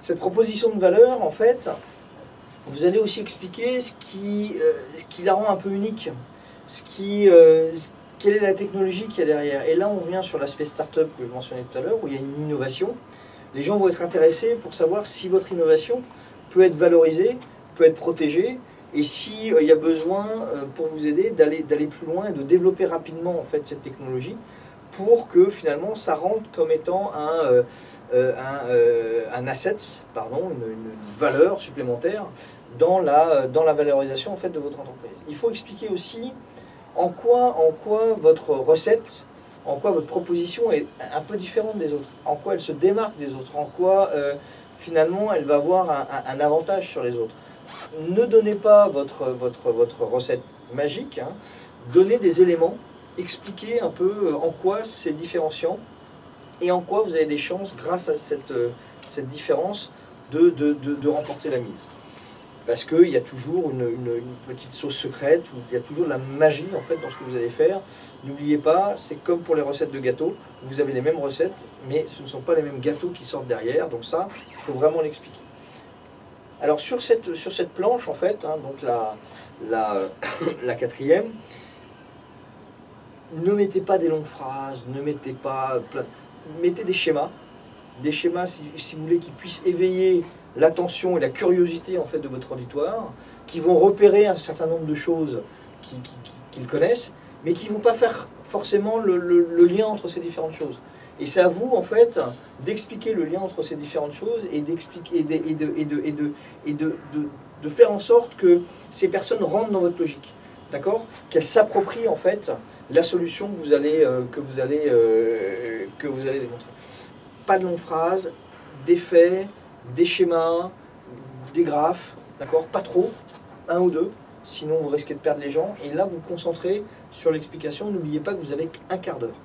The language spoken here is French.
cette proposition de valeur, en fait, vous allez aussi expliquer ce qui la rend un peu unique, quelle est la technologie qu'il y a derrière. Et là, on revient sur l'aspect start-up que je mentionnais tout à l'heure, où il y a une innovation. Les gens vont être intéressés pour savoir si votre innovation peut être valorisée, peut être protégée, et s'il y a besoin, pour vous aider, d'aller plus loin et de développer rapidement en fait, cette technologie, pour que finalement ça rentre comme étant un asset, pardon, une valeur supplémentaire dans la valorisation en fait, de votre entreprise. Il faut expliquer aussi en quoi votre recette, en quoi votre proposition est un peu différente des autres, en quoi elle se démarque des autres, en quoi finalement elle va avoir un avantage sur les autres. Ne donnez pas votre recette magique, hein. Donnez des éléments, expliquez un peu en quoi c'est différenciant et en quoi vous avez des chances, grâce à cette différence, de remporter la mise. Parce qu'il y a toujours une petite sauce secrète, où il y a toujours de la magie en fait dans ce que vous allez faire. N'oubliez pas, c'est comme pour les recettes de gâteaux, vous avez les mêmes recettes, mais ce ne sont pas les mêmes gâteaux qui sortent derrière, donc ça, il faut vraiment l'expliquer. Alors sur cette planche en fait, hein, donc la quatrième, ne mettez pas des longues phrases, ne mettez pas plein, mettez des schémas si vous voulez qui puissent éveiller l'attention et la curiosité en fait de votre auditoire, qui vont repérer un certain nombre de choses qu'ils connaissent, mais qui ne vont pas faire forcément le lien entre ces différentes choses. Et c'est à vous en fait d'expliquer le lien entre ces différentes choses et de faire en sorte que ces personnes rentrent dans votre logique, d'accord, qu'elles s'approprient en fait la solution que vous allez démontrer. Pas de longues phrases, des faits, des schémas, des graphes, d'accord, pas trop, un ou deux, sinon vous risquez de perdre les gens. Et là, vous vous concentrez sur l'explication. N'oubliez pas que vous avez qu'un quart d'heure.